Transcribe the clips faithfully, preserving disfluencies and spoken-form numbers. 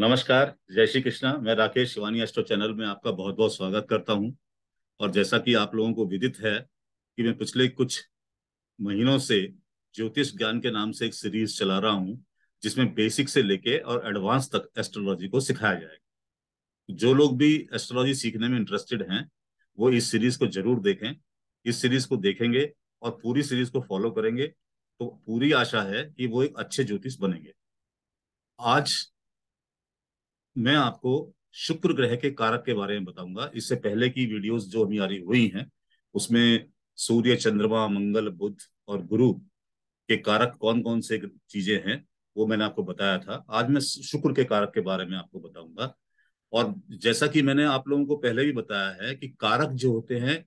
नमस्कार, जय श्री कृष्णा। मैं राकेश शिवानी एस्ट्रो चैनल में आपका बहुत बहुत स्वागत करता हूं। और जैसा कि आप लोगों को विदित है कि मैं पिछले कुछ महीनों से ज्योतिष ज्ञान के नाम से एक सीरीज चला रहा हूं, जिसमें बेसिक से लेके और एडवांस तक एस्ट्रोलॉजी को सिखाया जाएगा। जो लोग भी एस्ट्रोलॉजी सीखने में इंटरेस्टेड हैं वो इस सीरीज को जरूर देखें। इस सीरीज को देखेंगे और पूरी सीरीज को फॉलो करेंगे तो पूरी आशा है कि वो एक अच्छे ज्योतिष बनेंगे। आज मैं आपको शुक्र ग्रह के कारक के बारे में बताऊंगा। इससे पहले की वीडियोस जो हमारी हुई हैं उसमें सूर्य, चंद्रमा, मंगल, बुध और गुरु के कारक कौन कौन से चीजें हैं वो मैंने आपको बताया था। आज मैं शुक्र के कारक के बारे में आपको बताऊंगा। और जैसा कि मैंने आप लोगों को पहले भी बताया है कि कारक जो होते हैं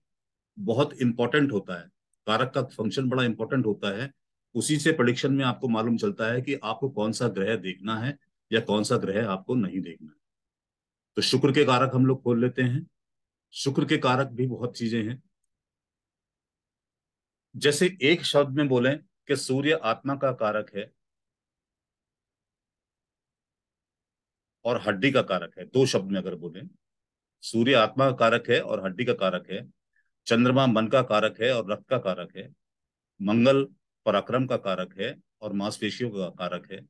बहुत इंपॉर्टेंट होता है। कारक का फंक्शन बड़ा इंपॉर्टेंट होता है। उसी से प्रेडिक्शन में आपको मालूम चलता है कि आपको कौन सा ग्रह देखना है या कौन सा ग्रह आपको नहीं देखना है। तो शुक्र के कारक हम लोग खोल लेते हैं। शुक्र के कारक भी बहुत चीजें हैं। जैसे एक शब्द में बोलें कि सूर्य आत्मा का कारक है और हड्डी का कारक है। दो शब्द में अगर बोलें, सूर्य आत्मा का कारक है और हड्डी का कारक है। चंद्रमा मन का कारक है और रक्त का कारक है। मंगल पराक्रम का कारक है और मांसपेशियों का कारक है।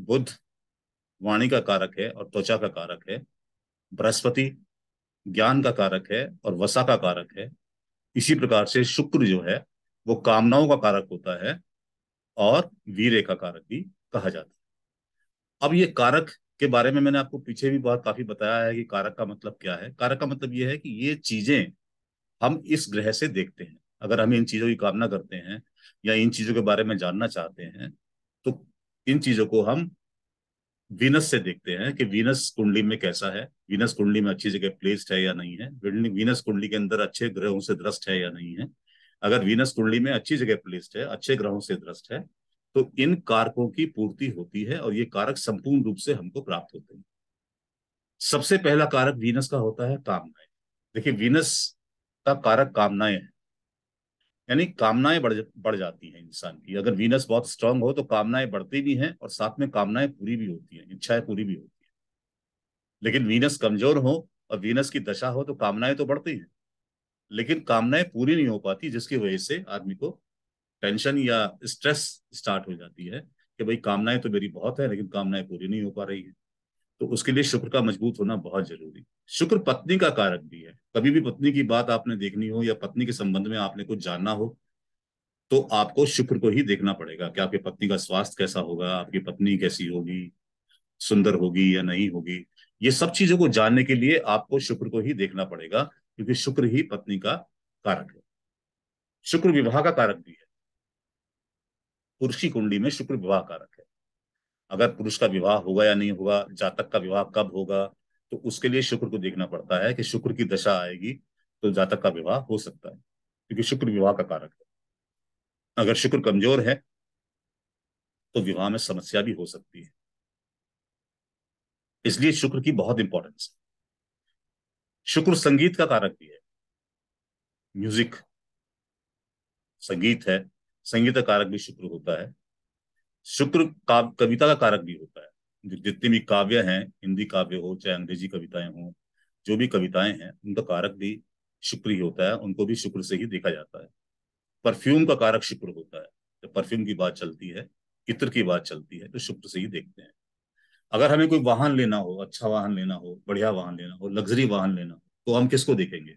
बुध वाणी का कारक है और त्वचा का कारक है। बृहस्पति ज्ञान का कारक है और वसा का कारक है। इसी प्रकार से शुक्र जो है वो कामनाओं का कारक होता है और वीर्य का कारक भी कहा जाता है। अब ये कारक के बारे में मैंने आपको पीछे भी बहुत काफी बताया है कि कारक का मतलब क्या है। कारक का मतलब ये है कि ये चीजें हम इस ग्रह से देखते हैं। अगर हम इन चीजों की कामना करते हैं या इन चीजों के बारे में जानना चाहते हैं तो इन चीजों को हम वीनस से देखते हैं कि वीनस कुंडली में कैसा है, वीनस कुंडली में अच्छी जगह प्लेस्ड है या नहीं है, वीनस कुंडली के अंदर अच्छे ग्रहों से दृष्ट है या नहीं है। अगर वीनस कुंडली में अच्छी जगह प्लेस्ड है, अच्छे ग्रहों से दृष्ट है तो इन कारकों की पूर्ति होती है और ये कारक संपूर्ण रूप से हमको प्राप्त होते हैं। सबसे पहला कारक वीनस का होता है कामनाएं। देखिए, वीनस का कारक कामनाएं है, यानी कामनाएं बढ़ बढ़ जाती हैं इंसान की। अगर वीनस बहुत स्ट्रांग हो तो कामनाएं बढ़ती भी हैं और साथ में कामनाएं पूरी भी होती हैं, इच्छाएं पूरी भी होती हैं। लेकिन वीनस कमजोर हो और वीनस की दशा हो तो कामनाएं तो बढ़ती हैं लेकिन कामनाएं पूरी नहीं हो पाती, जिसकी वजह से आदमी को टेंशन या स्ट्रेस स्टार्ट हो जाती है कि भाई कामनाएं तो मेरी बहुत है लेकिन कामनाएं पूरी नहीं हो पा रही है। तो उसके लिए शुक्र का मजबूत होना बहुत जरूरी। शुक्र पत्नी का कारक भी है। कभी भी पत्नी की बात आपने देखनी हो या पत्नी के संबंध में आपने कुछ जानना हो तो आपको शुक्र को ही देखना पड़ेगा कि आपकी पत्नी का स्वास्थ्य कैसा होगा, आपकी पत्नी कैसी होगी, सुंदर होगी या नहीं होगी। ये सब चीजों को जानने के लिए आपको शुक्र को ही देखना पड़ेगा, क्योंकि शुक्र ही पत्नी का कारक है। शुक्र विवाह का कारक भी है। पुरुषी कुंडली में शुक्र विवाह कारक है। अगर पुरुष का विवाह होगा या नहीं होगा, जातक का विवाह कब होगा, तो उसके लिए शुक्र को देखना पड़ता है कि शुक्र की दशा आएगी तो जातक का विवाह हो सकता है, क्योंकि शुक्र विवाह का कारक है। अगर शुक्र कमजोर है तो विवाह में समस्या भी हो सकती है, इसलिए शुक्र की बहुत इंपॉर्टेंस है। शुक्र संगीत का कारक भी है। म्यूजिक, संगीत है, संगीत का कारक भी शुक्र होता है। शुक्र काव, कविता का कारक भी होता है। जितने भी काव्य हैं, हिंदी काव्य हो चाहे अंग्रेजी कविताएं हो, जो भी कविताएं हैं उनका कारक भी शुक्र ही होता है। उनको भी शुक्र से ही देखा जाता है। परफ्यूम का कारक शुक्र होता है। जब परफ्यूम की बात चलती है, इत्र की बात चलती है तो शुक्र से ही देखते हैं। अगर हमें कोई वाहन लेना हो, अच्छा वाहन लेना हो, बढ़िया वाहन लेना हो, लग्जरी वाहन लेना हो तो हम किसको देखेंगे,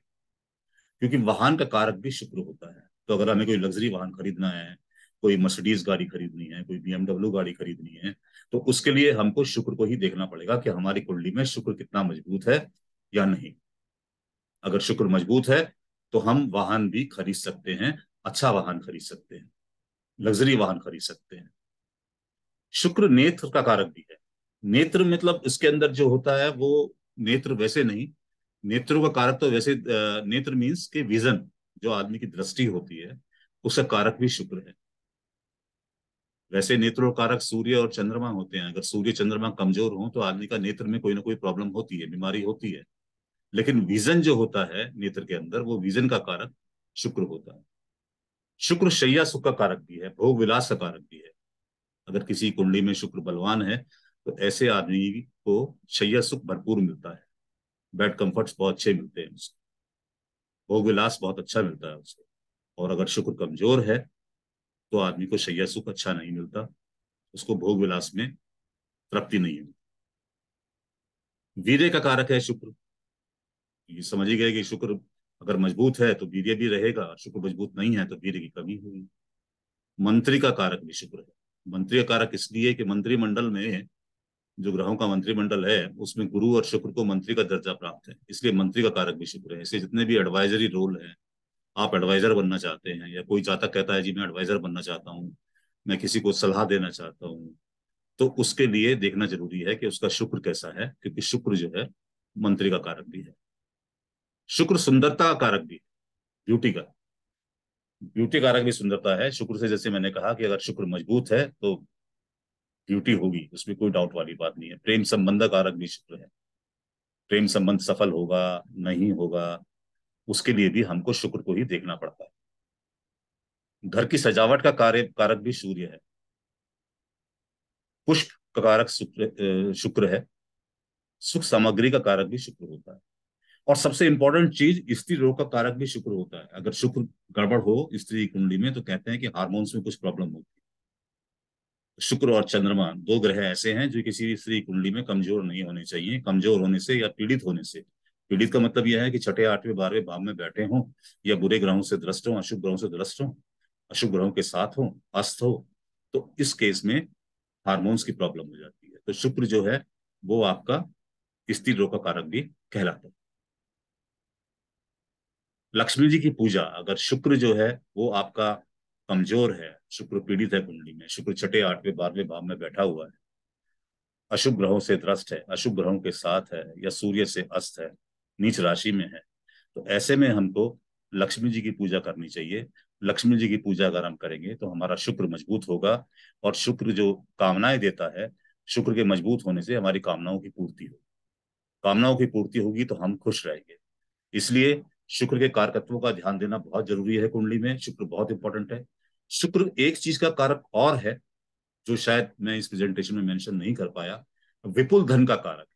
क्योंकि वाहन का कारक भी शुक्र होता है। तो अगर हमें कोई लग्जरी वाहन खरीदना है, कोई मर्सिडीज गाड़ी खरीदनी है, कोई बीएमडब्ल्यू गाड़ी खरीदनी है तो उसके लिए हमको शुक्र को ही देखना पड़ेगा कि हमारी कुंडली में शुक्र कितना मजबूत है या नहीं। अगर शुक्र मजबूत है तो हम वाहन भी खरीद सकते हैं, अच्छा वाहन खरीद सकते हैं, लग्जरी वाहन खरीद सकते हैं। शुक्र नेत्र का कारक भी है। नेत्र मतलब इसके अंदर जो होता है वो नेत्र, वैसे नहीं, नेत्रों का कारक तो वैसे नेत्र मीन्स के विजन, जो आदमी की दृष्टि होती है उसका कारक भी शुक्र है। वैसे नेत्रों कारक सूर्य और चंद्रमा होते हैं। अगर सूर्य चंद्रमा कमजोर हो तो आदमी का नेत्र में कोई ना कोई प्रॉब्लम होती है, बीमारी होती है। लेकिन विजन जो होता है नेत्र के अंदर, वो विजन का कारक शुक्र होता है। शुक्र शैया सुख का कारक भी है, भोग विलास का कारक भी है। अगर किसी कुंडली में शुक्र बलवान है तो ऐसे आदमी को शय्या सुख भरपूर मिलता है, बेड कंफर्ट्स बहुत अच्छे मिलते हैं उसको, भोग विलास बहुत अच्छा मिलता है उसको। और अगर शुक्र कमजोर है तो आदमी को शय्या सुख अच्छा नहीं मिलता, उसको भोग विलास में तृप्ति नहीं होती। वीर्य का कारक है शुक्र, ये समझ ही गए कि शुक्र अगर मजबूत है तो वीर्य भी रहेगा, शुक्र मजबूत नहीं है तो वीर्य की कमी होगी। मंत्री का कारक भी शुक्र है, मंत्री का कारक इसलिए कि मंत्रिमंडल में जो ग्रहों का मंत्रिमंडल है उसमें गुरु और शुक्र को मंत्री का दर्जा प्राप्त है, इसलिए मंत्री का कारक भी शुक्र है। इसलिए जितने भी एडवाइजरी रोल हैं, आप एडवाइजर बनना चाहते हैं या कोई जातक कहता है जी मैं एडवाइजर बनना चाहता हूँ, मैं किसी को सलाह देना चाहता हूँ, तो उसके लिए देखना जरूरी है कि उसका शुक्र कैसा है, क्योंकि शुक्र जो है मंत्री का कारक भी है। शुक्र सुंदरता का कारक भी है, ब्यूटी का, ब्यूटी कारक भी सुंदरता है शुक्र से। जैसे मैंने कहा कि अगर शुक्र मजबूत है तो ब्यूटी होगी, उसमें कोई डाउट वाली बात नहीं है। प्रेम संबंध कारक भी शुक्र है, प्रेम संबंध सफल होगा नहीं होगा उसके लिए भी हमको शुक्र को ही देखना पड़ता है। घर की सजावट का कार्य कारक भी सूर्य है, पुष्प का कारक शुक्र है, सुख सामग्री का कारक भी शुक्र होता है, और सबसे इंपॉर्टेंट चीज स्त्री रोग का कारक भी शुक्र होता है। अगर शुक्र गड़बड़ हो स्त्री कुंडली में तो कहते हैं कि हार्मोन्स में कुछ प्रॉब्लम होती है। शुक्र और चंद्रमा दो ग्रह ऐसे हैं जो किसी भी स्त्री कुंडली में कमजोर नहीं होने चाहिए। कमजोर होने से या पीड़ित होने से, पीड़ित का मतलब यह है कि छठे आठवें बारहवें भाव में बैठे हों या बुरे ग्रहों से दृष्ट हों, अशुभ ग्रहों से दृष्ट हों, अशुभ ग्रहों के साथ हों, अस्त हो, तो इस केस में हार्मोन्स की प्रॉब्लम हो जाती है। तो शुक्र जो है वो आपका स्त्री रोग का कारक भी कहलाता है। लक्ष्मी जी की पूजा, अगर शुक्र जो है वो आपका कमजोर है, शुक्र पीड़ित है कुंडली में, शुक्र छठे आठवें बारहवें भाव में बैठा हुआ है, अशुभ ग्रहों से त्रस्त है, अशुभ ग्रहों के साथ है या सूर्य से अस्त है, नीच राशि में है, तो ऐसे में हमको लक्ष्मी जी की पूजा करनी चाहिए। लक्ष्मी जी की पूजा अगर हम करेंगे तो हमारा शुक्र मजबूत होगा, और शुक्र जो कामनाएं देता है, शुक्र के मजबूत होने से हमारी कामनाओं की पूर्ति होगी, कामनाओं की पूर्ति होगी तो हम खुश रहेंगे। इसलिए शुक्र के कारकत्वों का ध्यान देना बहुत जरूरी है कुंडली में, शुक्र बहुत इंपॉर्टेंट है। शुक्र एक चीज का कारक और है जो शायद मैं इस प्रेजेंटेशन में मेंशन नहीं कर पाया, विपुल धन का कारक।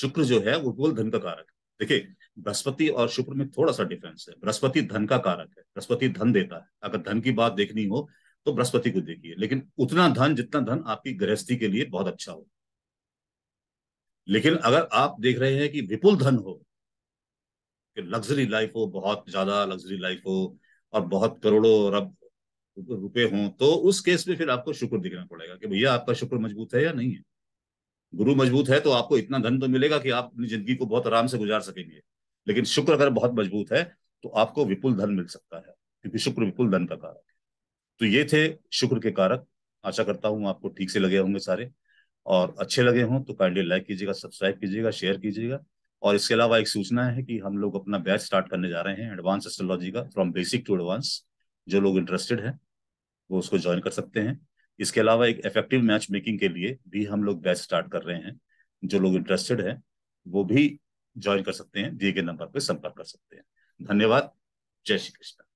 शुक्र जो है वो विपुल धन का कारक है। देखिए बृहस्पति और शुक्र में थोड़ा सा डिफरेंस है, बृहस्पति धन का कारक है, बृहस्पति धन देता है। अगर धन की बात देखनी हो तो बृहस्पति को देखिए, लेकिन उतना धन जितना धन आपकी गृहस्थी के लिए बहुत अच्छा हो। लेकिन अगर आप देख रहे हैं कि विपुल धन हो, कि लग्जरी लाइफ हो, बहुत ज्यादा लग्जरी लाइफ हो और बहुत करोड़ों रब रुपए हों, तो उस केस में फिर आपको शुक्र दिखना पड़ेगा कि भैया आपका शुक्र मजबूत है या नहीं है। गुरु मजबूत है तो आपको इतना धन तो मिलेगा कि आप अपनी जिंदगी को बहुत आराम से गुजार सकेंगे, लेकिन शुक्र अगर बहुत मजबूत है तो आपको विपुल धन मिल सकता है, क्योंकि शुक्र विपुल धन का कारक है। तो ये थे शुक्र के कारक। आशा करता हूँ आपको ठीक से लगे होंगे सारे, और अच्छे लगे हों तो काइंडली लाइक कीजिएगा, सब्सक्राइब कीजिएगा, शेयर कीजिएगा। और इसके अलावा एक सूचना है कि हम लोग अपना बैच स्टार्ट करने जा रहे हैं एडवांस एस्ट्रोलॉजी का, फ्रॉम बेसिक टू एडवांस। जो लोग इंटरेस्टेड हैं वो उसको ज्वाइन कर सकते हैं। इसके अलावा एक इफेक्टिव मैच मेकिंग के लिए भी हम लोग बैच स्टार्ट कर रहे हैं, जो लोग इंटरेस्टेड हैं वो भी ज्वाइन कर सकते हैं, दिए गए नंबर पर संपर्क कर सकते हैं। धन्यवाद, जय श्री कृष्ण।